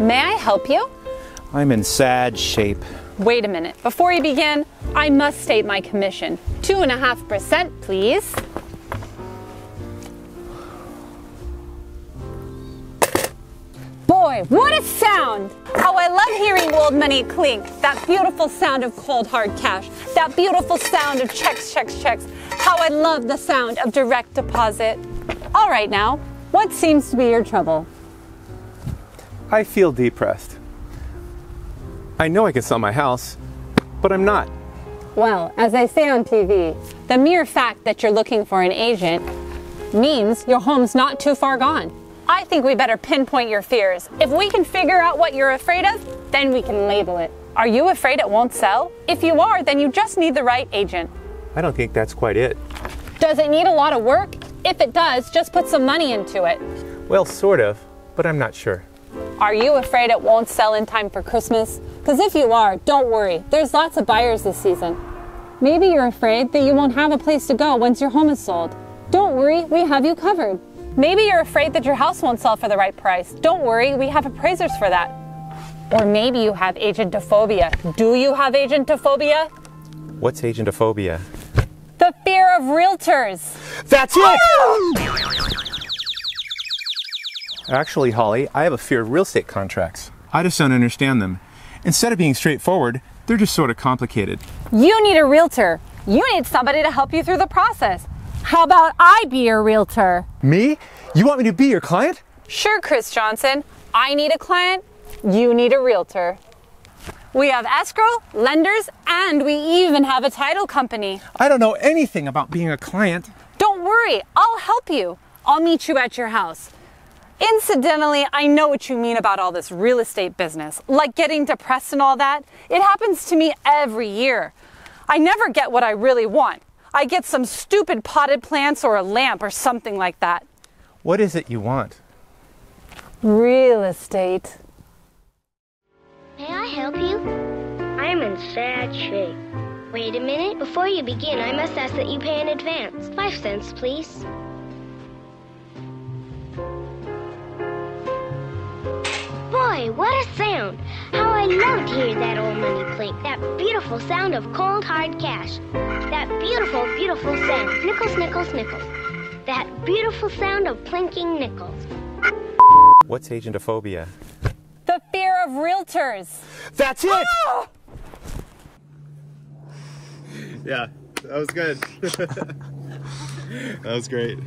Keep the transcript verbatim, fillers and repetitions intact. May I help you? I'm in sad shape. Wait a minute. Before you begin, I must state my commission. Two and a half percent, please. Boy, what a sound! How I love hearing old money clink. That beautiful sound of cold hard cash. That beautiful sound of checks, checks, checks. How I love the sound of direct deposit. All right now, what seems to be your trouble? I feel depressed. I know I can sell my house, but I'm not. Well, as I say on T V, the mere fact that you're looking for an agent means your home's not too far gone. I think we better pinpoint your fears. If we can figure out what you're afraid of, then we can label it. Are you afraid it won't sell? If you are, then you just need the right agent. I don't think that's quite it. Does it need a lot of work? If it does, just put some money into it. Well, sort of, but I'm not sure. Are you afraid it won't sell in time for Christmas? Because if you are, don't worry. There's lots of buyers this season. Maybe you're afraid that you won't have a place to go once your home is sold. Don't worry, we have you covered. Maybe you're afraid that your house won't sell for the right price. Don't worry, we have appraisers for that. Or maybe you have agentophobia. Do you have agentophobia? What's agentophobia? The fear of realtors. That's it! Actually, Holly, I have a fear of real estate contracts. I just don't understand them. Instead of being straightforward, they're just sort of complicated. You need a realtor. You need somebody to help you through the process. How about I be your realtor? Me? You want me to be your client? Sure, Chris Johnson. I need a client. You need a realtor. We have escrow, lenders, and we even have a title company. I don't know anything about being a client. Don't worry. I'll help you. I'll meet you at your house. Incidentally, I know what you mean about all this real estate business, like getting depressed and all that. It happens to me every year. I never get what I really want. I get some stupid potted plants or a lamp or something like that. What is it you want? Real estate. May I help you? I am in sad shape. Wait a minute. Before you begin, I must ask that you pay in advance. Five cents, please. Boy, what a sound! How I love to hear that old money clink. That beautiful sound of cold hard cash. That beautiful, beautiful sound. Nickels, nickels, nickels. That beautiful sound of plinking nickels. What's agentophobia? The fear of realtors. That's it! Ah! Yeah, that was good. That was great.